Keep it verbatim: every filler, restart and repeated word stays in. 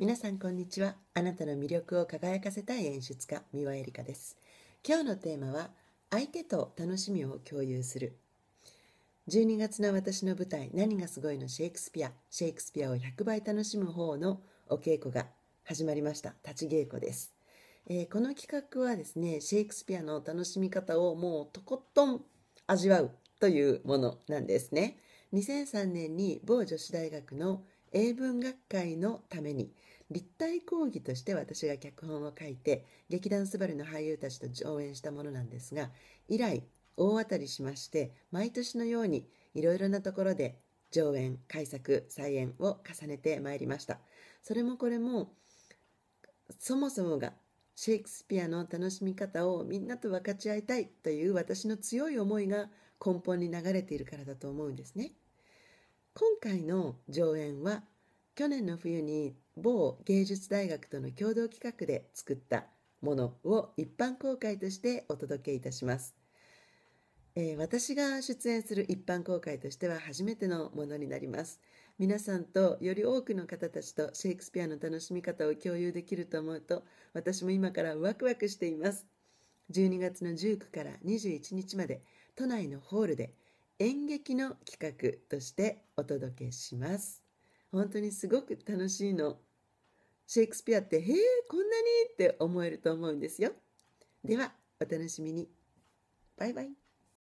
皆さんこんにちは。あなたの魅力を輝かせたい演出家、三輪絵里香です。今日のテーマは相手と楽しみを共有する。じゅうにがつの私の舞台、何がすごいのシェイクスピア、シェイクスピアをひゃくばい楽しむ方のお稽古が始まりました。立ち稽古です。えー、この企画はですね、シェイクスピアの楽しみ方をもうとことん味わうというものなんですね。にせんさんねんに某女子大学の英文学会のために立体講義として私が脚本を書いて、劇団すばるの俳優たちと上演したものなんですが、以来大当たりしまして、毎年のようにいろいろなところで上演、改作、再演を重ねてまいりました。それもこれもそもそもがシェイクスピアの楽しみ方をみんなと分かち合いたいという私の強い思いが根本に流れているからだと思うんですね。今回の上演は去年の冬に某芸術大学との共同企画で作ったものを一般公開としてお届けいたします。えー、私が出演する一般公開としては初めてのものになります。皆さんとより多くの方たちとシェイクスピアの楽しみ方を共有できると思うと、私も今からワクワクしています。じゅうにがつのじゅうくからにじゅういちにちまで都内のホールで演劇の企画としてお届けします。本当にすごく楽しいの。シェイクスピアってへえこんなにって思えると思うんですよ。ではお楽しみに。バイバイ。